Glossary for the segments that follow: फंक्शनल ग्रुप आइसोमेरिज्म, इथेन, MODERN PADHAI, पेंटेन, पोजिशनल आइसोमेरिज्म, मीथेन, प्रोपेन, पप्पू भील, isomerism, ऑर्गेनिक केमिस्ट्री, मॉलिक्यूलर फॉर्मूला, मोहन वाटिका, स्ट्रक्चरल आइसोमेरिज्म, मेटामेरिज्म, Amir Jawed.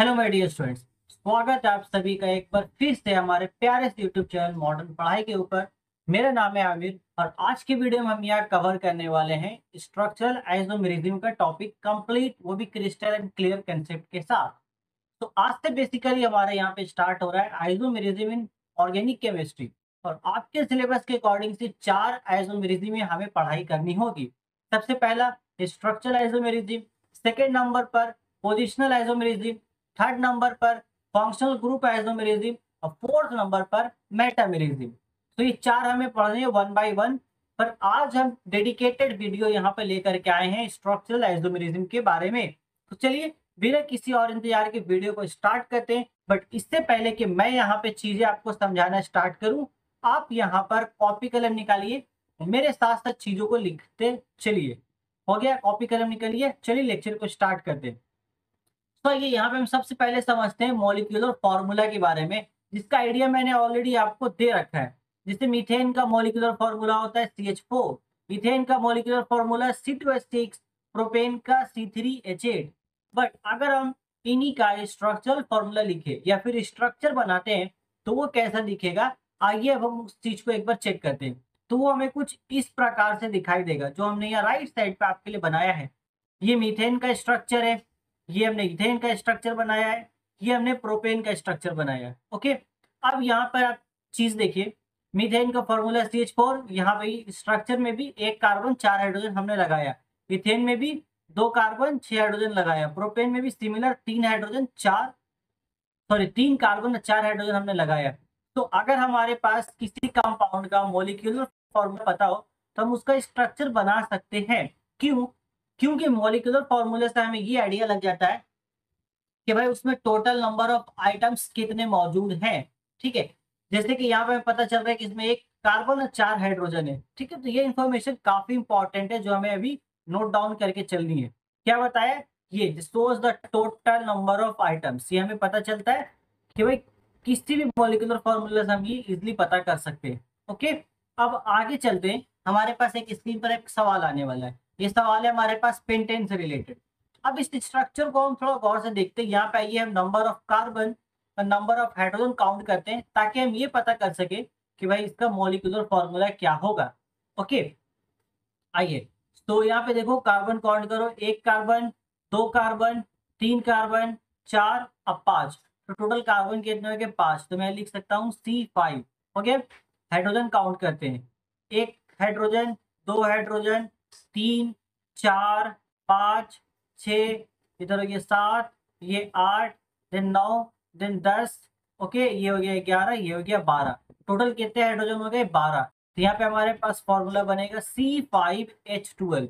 Hello my dear students, स्वागत है आप सभी का एक बार फिर से हमारे प्यारे से यूट्यूब चैनल मॉडर्न पढ़ाई के ऊपर। मेरा नाम है आमिर और आज की वीडियो में हम यहाँ कवर करने वाले हैं स्ट्रक्चरल आइसोमेरिज्म का टॉपिक कंप्लीट, वो भी क्रिस्टल एंड क्लियर कंसेप्ट के साथ। तो आज से बेसिकली हमारे यहाँ पे स्टार्ट हो रहा है आइसोमेरिज्म इन ऑर्गेनिक केमिस्ट्री और आपके सिलेबस के अकॉर्डिंग से 4 आइसोमेरिज्म हमें पढ़ाई करनी होगी। सबसे पहला स्ट्रक्चरल आइसोमेरिज्म, सेकेंड नंबर पर पोजिशनल आइसोमेरिज्म, थर्ड नंबर पर फंक्शनल ग्रुप आइसोमेरिज्म और फोर्थ नंबर पर मेटामेरिज्म। तो ये 4 हमें पढ़ने हैं 1 by 1 पर। आज हम डेडिकेटेड वीडियो यहाँ पे लेकर के आए हैं स्ट्रक्चरल आइसोमेरिज्म के बारे में। तो चलिए बिना किसी और इंतजार के वीडियो को स्टार्ट करते हैं। बट इससे पहले कि मैं यहाँ पे चीजें आपको समझाना स्टार्ट करूँ, आप यहाँ पर कॉपी कलम निकालिए, मेरे साथ साथ चीजों को लिखते चलिए। हो गया, कॉपी कलम निकालिए, चलिए लेक्चर को स्टार्ट करते हैं। तो ये यहाँ पे हम सबसे पहले समझते हैं मॉलिक्यूलर फॉर्मूला के बारे में, जिसका आइडिया मैंने ऑलरेडी आपको दे रखा है। जैसे मीथेन का मॉलिक्यूलर फॉर्मूला होता है CH4, मीथेन का मॉलिक्यूलर फॉर्मूला C2H6, प्रोपेन का C3H8। बट अगर हम इन्हीं का स्ट्रक्चरल फॉर्मूला लिखे या फिर स्ट्रक्चर बनाते हैं तो वो कैसा दिखेगा, आइए अब हम उस चीज को एक बार चेक करते हैं। तो वो हमें कुछ इस प्रकार से दिखाई देगा जो हमने यहाँ राइट साइड पे आपके लिए बनाया है। ये मीथेन का स्ट्रक्चर है, ये हमने इथेन का स्ट्रक्चर बनाया है, ये हमने प्रोपेन का स्ट्रक्चर बनाया है। ओके, अब यहाँ पर आप चीज देखिए, मीथेन का फॉर्मूला CH4, यहाँ पे स्ट्रक्चर में भी 1 कार्बन 4 हाइड्रोजन हमने लगाया, इथेन में भी 2 कार्बन 6 हाइड्रोजन लगाया, प्रोपेन में भी सिमिलर 3 कार्बन और 4 हाइड्रोजन हमने लगाया। तो अगर हमारे पास किसी कंपाउंड का मॉलिक्यूलर फॉर्मूला पता हो तो हम उसका स्ट्रक्चर बना सकते हैं। क्योंकि मॉलिक्यूलर फॉर्मूले से हमें ये आइडिया लग जाता है कि भाई उसमें टोटल नंबर ऑफ आइटम्स कितने मौजूद हैं। ठीक है, जैसे कि यहाँ पे पता चल रहा है कि इसमें 1 कार्बन और 4 हाइड्रोजन है। ठीक है, तो ये इन्फॉर्मेशन काफी इंपॉर्टेंट है जो हमें अभी नोट डाउन करके चलनी है। क्या बताया, ये shows the total number of items. ये हमें पता चलता है कि भाई किसी भी मॉलिक्यूलर फॉर्मूले से हम ये इजिली पता कर सकते हैं। ओके, अब आगे चलते हैं। हमारे पास एक स्क्रीन पर एक सवाल आने वाला है, ये सवाल है हमारे पास पेंटेन से रिलेटेड। अब इस स्ट्रक्चर को हम थोड़ा गौर से देखते हैं। यहाँ पे आइए हम नंबर ऑफ कार्बन और नंबर ऑफ हाइड्रोजन काउंट करते हैं ताकि हम ये पता कर सके कि भाई इसका मॉलिक्यूलर फॉर्मूला क्या होगा। ओके, आइए तो यहाँ पे देखो कार्बन काउंट करो, 1 कार्बन 2 कार्बन 3 कार्बन 4 और 5। तो टोटल कार्बन कितने हो गए, 5। तो मैं लिख सकता हूँ C5। ओके, हाइड्रोजन काउंट करते हैं, 1 हाइड्रोजन 2 हाइड्रोजन 3 4 5 6, इधर हो गया 7, ये 8, देन 9, देन 10। ओके, ये हो गया 11, ये हो गया 12। टोटल कितने हाइड्रोजन हो गए, 12। तो यहाँ पे हमारे पास फॉर्मूला बनेगा C5H12।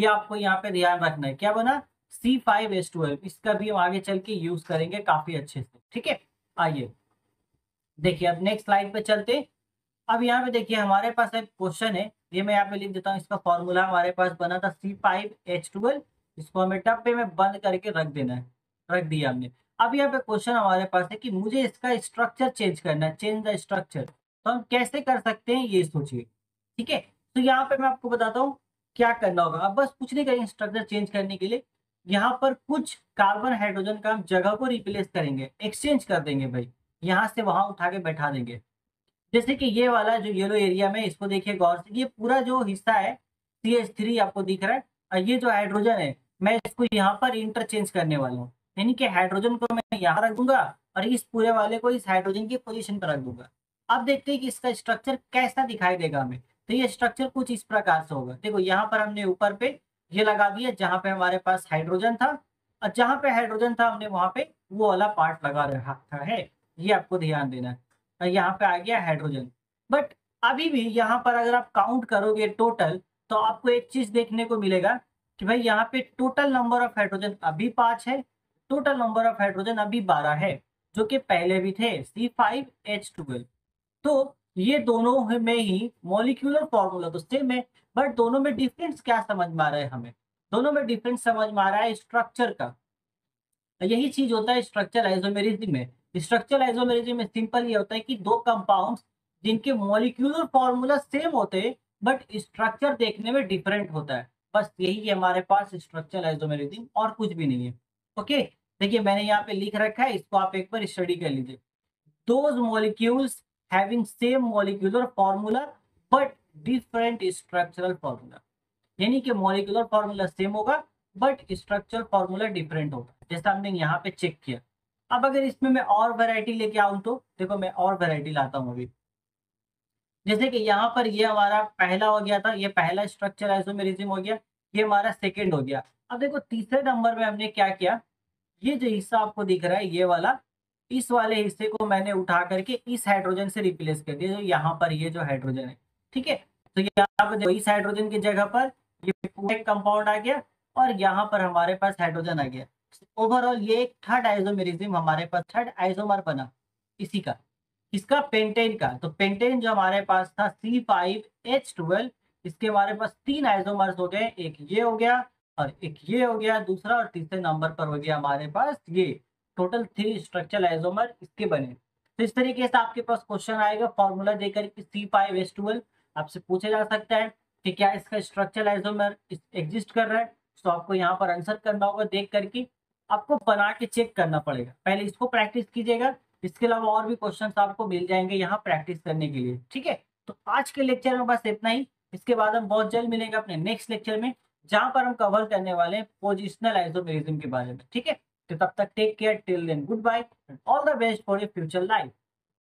ये आपको यहाँ पे ध्यान रखना है, क्या बना, C5H12। इसका भी हम आगे चल के यूज करेंगे काफी अच्छे से। ठीक है, आइए देखिए अब नेक्स्ट स्लाइड पे चलते। अब यहाँ पे देखिए हमारे पास एक क्वेश्चन है, ये मैं यहाँ पे लिख देता हूँ। इसका फॉर्मूला हमारे पास बना था C5H12। इसको हमें डब्बे में बंद करके रख देना है, रख दिया हमने। अब यहाँ पे क्वेश्चन हमारे पास है कि मुझे इसका स्ट्रक्चर चेंज करना है, चेंज द स्ट्रक्चर। तो हम कैसे कर सकते हैं ये सोचिए। ठीक है, तो यहाँ पे मैं आपको बताता हूँ क्या करना होगा। अब बस कुछ नहीं करेंगे स्ट्रक्चर चेंज करने के लिए, यहाँ पर कुछ कार्बन हाइड्रोजन का हम जगह को रिप्लेस करेंगे, एक्सचेंज कर देंगे भाई, यहाँ से वहां उठा के बैठा देंगे। जैसे कि ये वाला जो येलो एरिया में, इसको देखिए गौर से, ये पूरा जो हिस्सा है CH3 आपको दिख रहा है और ये जो हाइड्रोजन है मैं इसको यहाँ पर इंटरचेंज करने वाला हूँ। यानी कि हाइड्रोजन को मैं यहाँ रख दूंगा और इस पूरे वाले को इस हाइड्रोजन की पोजीशन पर रख दूंगा। अब देखते हैं कि इसका स्ट्रक्चर कैसा दिखाई देगा हमें। तो ये स्ट्रक्चर कुछ इस प्रकार से होगा। देखो यहाँ पर हमने ऊपर पे ये लगा दिया जहाँ पे हमारे पास हाइड्रोजन था, और जहाँ पे हाइड्रोजन था हमने वहां पे वो वाला पार्ट लगा रखा है, ये आपको ध्यान देना है। यहाँ पे आ गया हाइड्रोजन। बट अभी भी यहाँ पर अगर आप काउंट करोगे टोटल, तो आपको एक चीज देखने को मिलेगा कि भाई यहाँ पे टोटल नंबर ऑफ हाइड्रोजन अभी 5 है, टोटल नंबर ऑफ हाइड्रोजन अभी 12 है, जो कि पहले भी थे C5H12। तो ये दोनों में ही मॉलिक्यूलर फॉर्मूला तो सेम है, बट दोनों में डिफरेंस क्या समझ में आ रहा है, हमें दोनों में डिफरेंस समझ में आ रहा है स्ट्रक्चर का। यही चीज होता है स्ट्रक्चर आइसोमेरिज्म में। स्ट्रक्चरल आइसोमेरिज्म में सिंपल ये होता है कि 2 कंपाउंड्स जिनके मॉलिक्यूलर फॉर्मूला सेम होते हैं बट स्ट्रक्चर देखने में डिफरेंट होता है। बस यही हमारे पास स्ट्रक्चरल आइसोमेरिज्म, और कुछ भी नहीं है। ओके, देखिए मैंने यहाँ पे लिख रखा है, इसको आप एक बार स्टडी कर लीजिए। Those molecules having same मॉलिक्यूलर फॉर्मूला but different structural formula, यानी कि मॉलिक्यूलर फॉर्मूला सेम होगा बट स्ट्रक्चरल फॉर्मूला डिफरेंट होगा, जैसा हमने यहाँ पे चेक किया। अब अगर इसमें मैं और वैरायटी लेके आऊं तो देखो मैं और वैरायटी लाता हूँ अभी, जैसे कि यहाँ पर ये हमारा पहला हो गया था, ये पहला स्ट्रक्चर आइसोमेरिज्म हो गया, ये हमारा सेकेंड हो गया। अब देखो तीसरे नंबर में हमने क्या किया, ये जो हिस्सा आपको दिख रहा है ये वाला, इस वाले हिस्से को मैंने उठा करके इस हाइड्रोजन से रिप्लेस कर दिया, जो यहाँ पर ये जो हाइड्रोजन है, ठीक है। तो यहाँ पर इस हाइड्रोजन की जगह पर ये पूरा कंपाउंड आ गया और यहाँ पर हमारे पास हाइड्रोजन आ गया। ओवरऑल ये एक थर्ड आइसोमेरिज्म हमारे पास, थर्ड आइसोमर बना इसी का, इसका पेंटेन का। तो पेंटेन जो हमारे पास था C5H12, इसके हमारे पास तीन आइसोमर्स हो गए, एक ये हो गया और एक ये हो गया दूसरा, और तीसरे नंबर पर हो गया हमारे पास ये। टोटल 3 स्ट्रक्चरल आइसोमर इसके बने। तो इस तरीके से आपके पास क्वेश्चन आएगा फॉर्मूला देकर कि C5H12 आपसे पूछा जा सकता है कि क्या इसका स्ट्रक्चरल आइसोमर एग्जिस्ट कर रहा है। तो आपको यहाँ पर आंसर करना होगा देख करके, आपको बना के चेक करना पड़ेगा। पहले इसको प्रैक्टिस कीजिएगा, इसके अलावा और भी क्वेश्चंस आपको मिल जाएंगे यहाँ प्रैक्टिस करने के लिए, ठीक है। तो आज के लेक्चर में बस इतना ही, इसके बाद हम बहुत जल्द मिलेंगे अपने नेक्स्ट लेक्चर में, जहाँ पर हम कवर करने वाले हैं पोजिशनल आइसोमेरिज्म के बारे में, ठीक है। तो तब तक take Care till then, goodbye and all the best for your future life.